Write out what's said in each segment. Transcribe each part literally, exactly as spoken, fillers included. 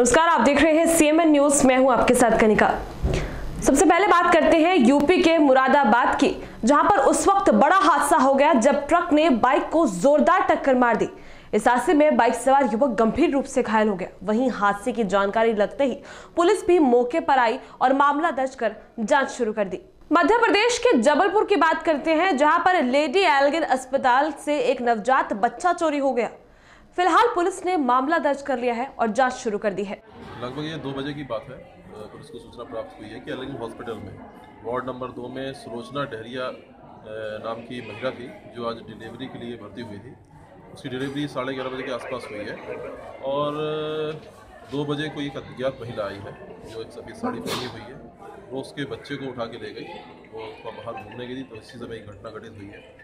नमस्कार, आप देख रहे हैं सीएमएन न्यूज। मैं हूं आपके साथ कनिका। सबसे पहले बात करते हैं यूपी के मुरादाबाद की, जहां पर उस वक्त बड़ा हादसा हो गया जब ट्रक ने बाइक को जोरदार टक्कर मार दी। इस हादसे में बाइक सवार युवक गंभीर रूप से घायल हो गया। वहीं हादसे की जानकारी लगते ही पुलिस भी मौके पर आई और मामला दर्ज कर जाँच शुरू कर दी। मध्य प्रदेश के जबलपुर की बात करते हैं, जहां पर लेडी एल्गिन अस्पताल से एक नवजात बच्चा चोरी हो गया। फिलहाल पुलिस ने मामला दर्ज कर लिया है और जांच शुरू कर दी है। लगभग ये दो बजे की बात है, पुलिस को सूचना प्राप्त हुई है कि एल्गिन हॉस्पिटल में वार्ड नंबर दो में सुलोचना डहरिया नाम की महिला थी, जो आज डिलीवरी के लिए भर्ती हुई थी। उसकी डिलीवरी साढ़े ग्यारह बजे के आसपास हुई है और दो बजे को एक अज्ञात महिला आई है, जो एक सफ़ेद साड़ी पहनी हुई है। वो उसके बच्चे को उठा के ले गई, वो उसका बाहर घूमने गई थी, तो इसी समय घटना घटित हुई है।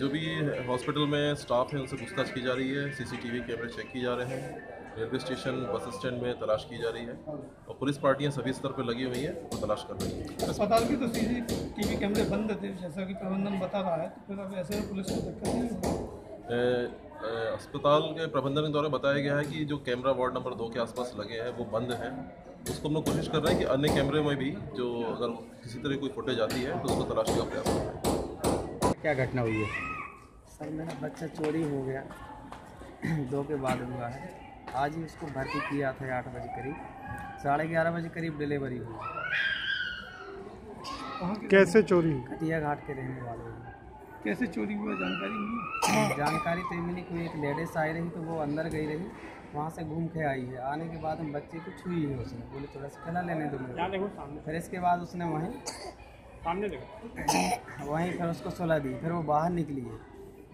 जो भी हॉस्पिटल में स्टाफ है उनसे पूछताछ की जा रही है, सीसीटीवी कैमरे चेक किए जा रहे हैं, रेलवे स्टेशन बस स्टैंड में तलाश की जा रही है और पुलिस पार्टियां सभी स्तर पर लगी हुई हैं, वो तलाश कर रही है। अस्पताल की तो सीसीटीवी कैमरे बंद थे, जैसा कि प्रबंधन बता रहा है, तो फिर अब ऐसे पुलिस को दिक्कत नहीं। अस्पताल के प्रबंधन के द्वारा बताया गया है कि जो कैमरा वार्ड नंबर दो के आसपास लगे हैं वो बंद हैं। उसको हम लोग कोशिश कर रहे हैं कि अन्य कैमरे में भी जो अगर किसी तरह कोई फुटेज आती है तो उसको तलाशने का प्रयास करें। क्या घटना हुई है? सर, मेरा बच्चा चोरी हो गया, दो के बाद हुआ है। आज ही उसको भर्ती किया था आठ बजे करीब, साढ़े ग्यारह बजे करीब डिलीवरी हुई। कैसे चोरी? कटिया घाट के रहने वाले। कैसे चोरी हुआ जानकारी मिली? जानकारी तो मिली कोई एक लेडीज आई रही, तो वो अंदर गई रही, वहाँ से घूम के आई है। आने के बाद हम बच्चे को छुई है, उसने बोले थोड़ा सा खिला लेने दो। फिर इसके बाद उसने वहीं सामने देखा, वहीं फिर उसको सुला दी, फिर वो बाहर निकली है।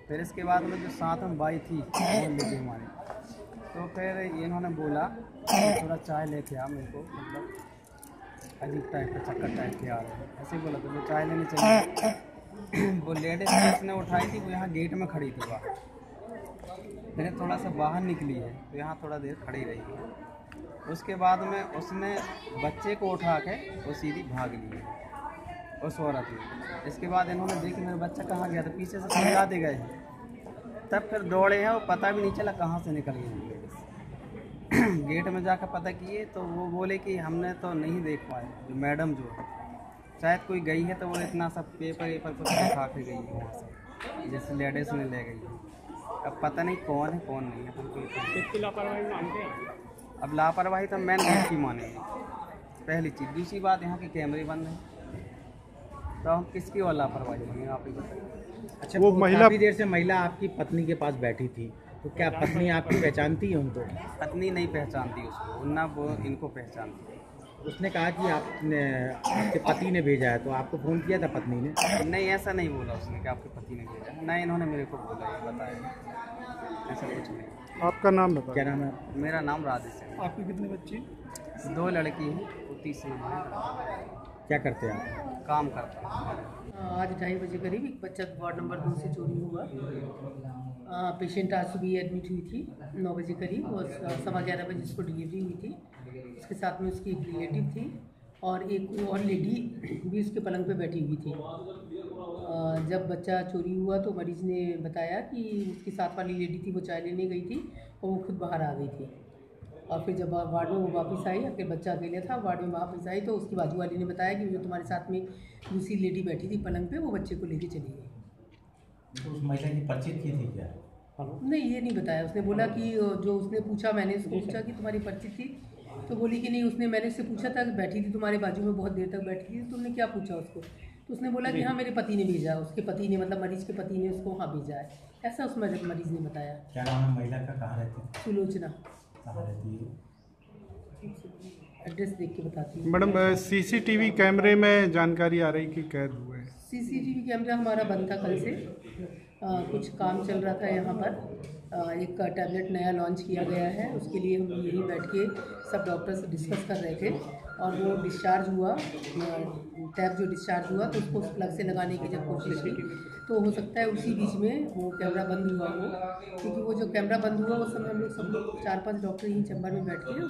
फिर इसके बाद में जो साथ में बाई थी लेके हमारे, तो फिर इन्होंने बोला थोड़ा चाय लेके आ, मेरे को मतलब अजीब टाइप का चक्कर टाइप के आ रहा है, ऐसे बोला। तो मैं चाय लेने चली, वो लेडीज उसने उठाई थी, वो यहाँ गेट में खड़ी थी बाहर। मैंने थोड़ा सा बाहर निकली है तो यहाँ थोड़ा देर खड़ी रही है। उसके बाद में उसने बच्चे को उठा के वो सीधी भाग ली है और सो रहा थी। इसके बाद इन्होंने देखा मेरा बच्चा कहाँ गया, तो पीछे से समझाते गए, तब फिर दौड़े हैं और पता भी नहीं चला कहाँ से निकल गई लेडीज। गेट में जाकर पता किए तो वो बोले कि हमने तो नहीं देख पाए, जो मैडम जो है शायद कोई गई है, तो वो इतना सब पेपर वेपर कुछ दिखा के गई है वहाँ से, जैसे लेडीज ने ले गई है। अब पता नहीं कौन है कौन नहीं है, हमको लापरवाही मानते हैं। अब लापरवाही तो मैन गेट की मानेंगे, पहली चीज़। दूसरी बात, यहाँ के कैमरे बंद हैं, तो हम किसकी और लापरवाही मानेंगे, आप ही बताइए। अच्छा, वो महिला भी देर से महिला आपकी पत्नी के पास बैठी थी, तो क्या पत्नी आपकी पहचानती है उनको? पत्नी नहीं पहचानती उसको, ना वो इनको पहचानती है। उसने कहा कि आपने आपके पति ने भेजा है, तो आपको फ़ोन किया था पत्नी ने? नहीं, ऐसा नहीं बोला उसने कि आपके पति ने भेजा, ना इन्होंने मेरे को बोला, बताया ऐसा कुछ नहीं। आपका नाम बताओ? क्या नाम है? मेरा नाम राजेश है। आपके कितने बच्चे? दो लड़की हैं और तीसरी। क्या करते हैं आप? काम करते हैं। आज ढाई बजे करीब एक बच्चा वार्ड नंबर दो से चोरी हुआ। पेशेंट आज सुबह एडमिट हुई थी नौ बजे करीब और सवा ग्यारह बजे उसको डिलीवरी हुई थी। उसके साथ में उसकी एक रिलेटिव थी और एक और लेडी भी उसके पलंग पे बैठी हुई थी। जब बच्चा चोरी हुआ तो मरीज़ ने बताया कि उसके साथ वाली लेडी थी, वो चाय लेने गई थी और वो खुद बाहर आ गई थी। और फिर जब वार्ड में वो वापस आई, अगर बच्चा अकेले था, वार्ड में वापस आई तो उसकी बाजू वाली ने बताया कि जो तुम्हारे साथ में दूसरी लेडी बैठी थी पलंग पे, वो बच्चे को लेके चली गई। उस महिला की परिचित की थी क्या? नहीं, ये नहीं बताया। उसने बोला कि जो उसने पूछा, मैंने उसको पूछा कि तुम्हारी परिचित थी, तो बोली कि नहीं, उसने मैंने उससे पूछा था कि बैठी थी तुम्हारे बाजू में, बहुत देर तक बैठी थी, तुमने क्या पूछा उसको? तो उसने बोला कि हाँ, मेरे पति ने भेजा। उसके पति ने मतलब मरीज़ के पति ने उसको हाँ भेजा है, ऐसा उस मरीज़ ने बताया। क्या नाम है महिला का? कहाँ रहती है? सुलोचना। कहाँ रहती है? एड्रेस देख के बताती हूँ मैडम। सीसीटीवी कैमरे में जानकारी आ रही कि कैद हुए? सीसीटीवी कैमरा हमारा बंद था कल से, आ, कुछ काम चल रहा था यहाँ पर। आ, एक टैबलेट नया लॉन्च किया गया है, उसके लिए हम यहीं बैठ के सब डॉक्टर्स डिस्कस कर रहे थे और वो डिस्चार्ज हुआ, टैब जो डिस्चार्ज हुआ तो उसको प्लग से लगाने की जब कोशिश की तो हो सकता है उसी बीच में वो कैमरा बंद हुआ हो, क्योंकि वो जो कैमरा बंद हुआ उस समय हम लोग सब लोग चार पाँच डॉक्टर यहीं चैम्बर में बैठ के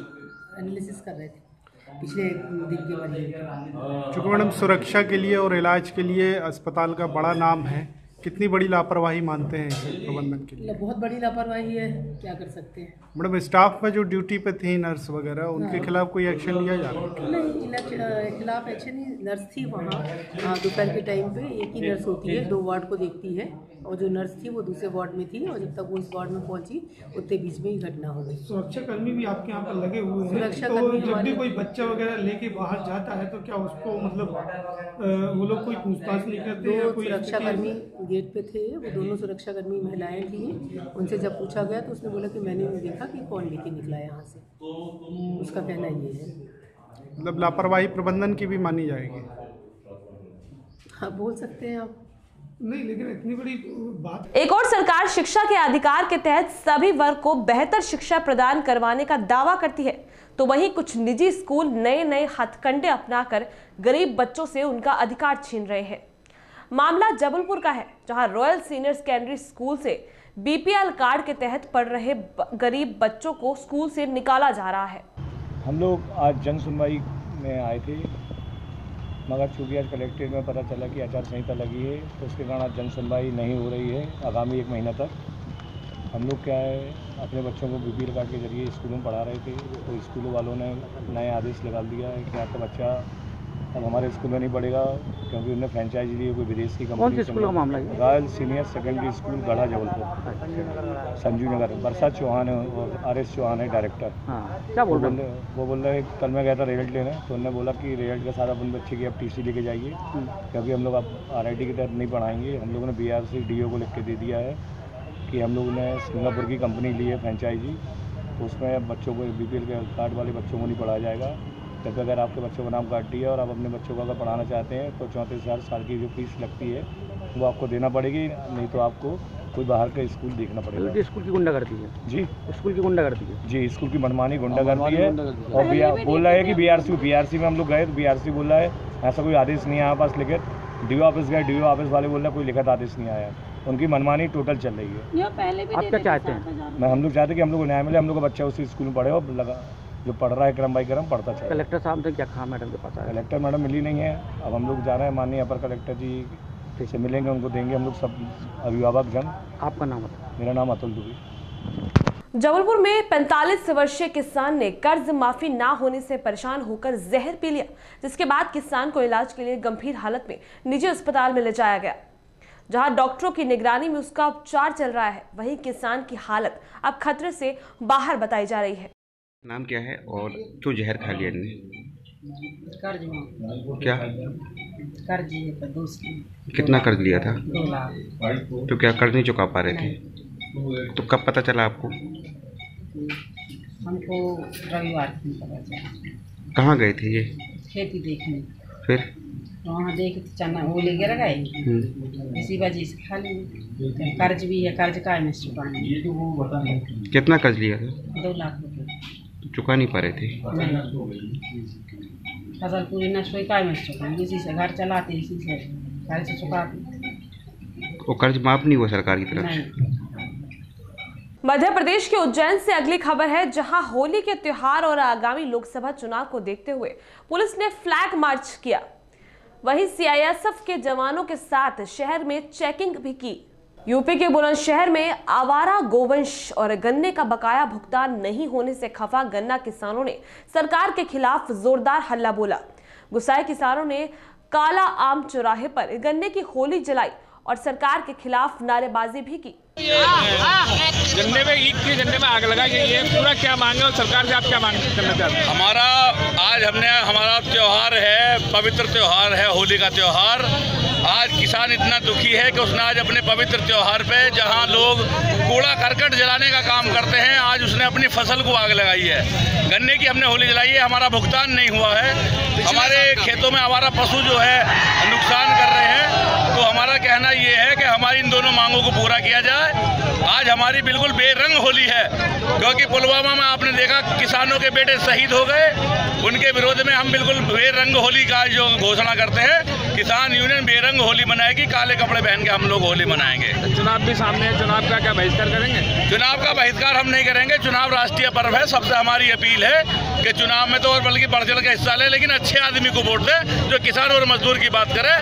एनालिसिस कर रहे थे पिछले दिन के बारे में। चूँकि मैडम सुरक्षा के लिए और इलाज के लिए अस्पताल का बड़ा नाम है, कितनी बड़ी लापरवाही मानते हैं प्रबंधन के लिए? बहुत बड़ी लापरवाही है, क्या कर सकते हैं। मैडम स्टाफ में जो ड्यूटी पे थी नर्स वगैरह, उनके खिलाफ कोई एक्शन लिया जा रहा है? नहीं, खिलाफ एक्शन नहीं। नर्स थी वहाँ दोपहर के टाइम पे, एक ही नर्स होती है, दो वार्ड को देखती है, और जो नर्स थी वो दूसरे वार्ड में थी, और जब तक वो इस वार्ड में पहुँची उतने बीच में ही घटना हो गई। सुरक्षाकर्मी भी आपके यहाँ पर लगे हुए हैं, सुरक्षाकर्मी जब भी कोई बच्चा वगैरह लेके बाहर जाता है तो क्या उसको मतलब वो लोग कोई पूछताछ नहीं करते? सुरक्षाकर्मी गेट पे थे, वो दोनों सुरक्षाकर्मी महिलाएं थी, उनसे जब पूछा गया तो उसने बोला कि मैंने नहीं देखा कि कौन लेके निकला यहाँ से, उसका कहना ये है। मतलब लापरवाही प्रबंधन की भी मानी जाएगी? हाँ, बोल सकते हैं आप। नहीं, लेकिन इतनी बड़ी बात। एक और सरकार शिक्षा के अधिकार के तहत सभी वर्ग को बेहतर शिक्षा प्रदान करवाने का दावा करती है, तो वहीं कुछ निजी स्कूल नए नए हथकंडे अपनाकर गरीब बच्चों से उनका अधिकार छीन रहे हैं। मामला जबलपुर का है, जहां रॉयल सीनियर सेकेंडरी स्कूल से बीपीएल कार्ड के तहत पढ़ रहे गरीब बच्चों को स्कूल से निकाला जा रहा है। हम लोग आज जन सुनवाई में आए थे, मगर चूँकि आज कलेक्ट्रेट में पता चला कि आचार संहिता लगी है, तो उसके कारण आज जन सुनवाई नहीं हो रही है। आगामी एक महीना तक हम लोग क्या है अपने बच्चों को बीपीएल कार्ड के जरिए स्कूलों में पढ़ा रहे थे, तो स्कूलों वालों ने नया आदेश लगा दिया है कि आपका बच्चा अब हमारे स्कूल में नहीं पड़ेगा, क्योंकि उन्हें फ्रेंचाइज ली है कोई विदेश की कंपनी। कौन से स्कूल का मामला है? रॉयल सीनियर सेकेंडरी स्कूल गढ़ा जबलपुर, संजू नगर। बरसा चौहान है और आर एस चौहान है डायरेक्टर। हाँ, क्या बोल रहे हैं? वो बोल रहे हैं कल मैं गया था रिजल्ट लेने, तो उन्होंने बोला कि रिजल्ट के साथ अपन बच्चे की आप टी सी लेके जाइए, क्योंकि हम लोग आप आर आई टी की तरफ नहीं पढ़ाएंगे। हम लोगों ने B R C D O को लिख के दे दिया है कि हम लोगों ने सिंगापुर की कंपनी ली है फ्रेंचाइजी, तो उसमें बच्चों को बी पी एल के कार्ड वाले बच्चों को नहीं पढ़ाया जाएगा। जबकि अगर आपके बच्चों का नाम कार्ड टी है और आप अपने बच्चों को अगर पढ़ाना चाहते हैं तो चौंतीस हज़ार साल की जो फीस लगती है वो आपको देना पड़ेगी, नहीं तो आपको कोई बाहर का स्कूल देखना पड़ेगा। स्कूल की गुंडागर्दी है जी, स्कूल की गुंडागर्दी है जी, स्कूल की मनमानी गुंडागर्दी है। और बी बोल रहा है कि B R C B R C में हम लोग गए तो बी आर सी बोल रहा है ऐसा कोई आदेश नहीं आया पास लिखित। डी ओ ऑफिस गए, डी ओ ऑफिस वाले बोल रहे हैं कोई लिखित आदेश नहीं आया। उनकी मनमानी टोटल चल रही है। आप क्या चाहते हैं? मैं हम लोग चाहते हैं कि हम लोग को न्याय मिले, हम लोग का बच्चा उसी स्कूल में पढ़े और लगा जो पढ़ रहा है क्रम बाई क्रम पढ़ता चला। कलेक्टर साहब ने क्या कहा मैडम के पास? कलेक्टर मैडम मिली नहीं है, अब हम लोग जा रहे हैं माननीय अपर कलेक्टर जी फिर से मिलेंगे, उनको देंगे हम लोग सब अभिभावक जन। आपका नाम? मेरा नाम अतुल दुबे। जबलपुर में पैंतालीस वर्षीय किसान ने कर्ज माफी ना होने से परेशान होकर जहर पी लिया, जिसके बाद किसान को इलाज के लिए गंभीर हालत में निजी अस्पताल में ले जाया गया, जहां डॉक्टरों की निगरानी में उसका उपचार चल रहा है। वहीं किसान की हालत अब खतरे से बाहर बताई जा रही है। नाम क्या है और क्यों जहर खा लिया इनने? क्या कर्ज कितना कर्ज लिया था? तो क्या कर्ज नहीं चुका पा रहे थे? तो कब पता चला आपको? हमको रविवार को पता चला। कहाँ गए थे ये? खेती देखने। फिर वहाँ देखे तो चना वो लेके लगाए, इसी वजह से खा लिया। कर्ज भी है, कर्ज का है। कितना कर्ज लिया था? दो लाख रुपये। चुका नहीं पा रहे थे? फसल पूरी नष्ट हुई, काय में चुकाएंगे? इसी से घर चलाते, इसी से घर से चुकाते। वो कर्ज माफ नहीं हुआ सरकार की तरफ से। मध्य प्रदेश के उज्जैन से अगली खबर है, जहां होली के त्योहार और आगामी लोकसभा चुनाव को देखते हुए पुलिस ने फ्लैग मार्च किया। वहीं सी आई एस एफ के जवानों के साथ शहर में चेकिंग भी की। यूपी के बुलंदशहर में आवारा गोवंश और गन्ने का बकाया भुगतान नहीं होने से खफा गन्ना किसानों ने सरकार के खिलाफ जोरदार हल्ला बोला। गुस्साए किसानों ने काला आम चौराहे पर गन्ने की होली जलाई और सरकार के खिलाफ नारेबाजी भी की। गन्ने में ईख के गन्ने में आग लगा, ये पूरा क्या मांगे और सरकार से आप क्या मांग करना चाहते हैं? हमारा आज हमने हमारा त्योहार है, पवित्र त्योहार है होली का त्योहार। आज किसान इतना दुखी है कि उसने आज अपने पवित्र त्योहार पे जहां लोग कूड़ा करकट जलाने का काम करते हैं, आज उसने अपनी फसल को आग लगाई है। गन्ने की हमने होली जलाई है, हमारा भुगतान नहीं हुआ है, हमारे खेतों में आवारा पशु जो है नुकसान कर रहे हैं। तो हमारा कहना ये है कि हमारी इन दोनों मांगों को पूरा किया जाए। आज हमारी बिल्कुल बेरंग होली है, क्योंकि पुलवामा में आपने देखा किसानों के बेटे शहीद हो गए, उनके विरोध में हम बिल्कुल बेरंग होली का जो घोषणा करते हैं। किसान यूनियन बेरंग होली मनाएगी, काले कपड़े पहन के हम लोग होली मनाएंगे। चुनाव भी सामने है, चुनाव का क्या बहिष्कार करेंगे? चुनाव का बहिष्कार हम नहीं करेंगे, चुनाव राष्ट्रीय पर्व है। सबसे हमारी अपील है कि चुनाव में तो और बल्कि बढ़ चढ़ के हिस्सा ले, लेकिन अच्छे आदमी को वोट दे जो किसान और मजदूर की बात करे,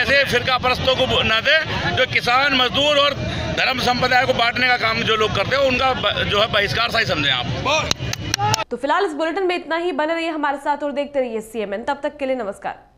ऐसे फिरका परस्तों को ना दे जो किसान मजदूर और धर्म संप्रदाय को बांटने का काम जो लोग करते हैं उनका जो है बहिष्कार सही समझें आप। तो फिलहाल इस बुलेटिन में इतना ही, बने रहिए हमारे साथ और देखते रहिए सी एम एन। तब तक के लिए नमस्कार।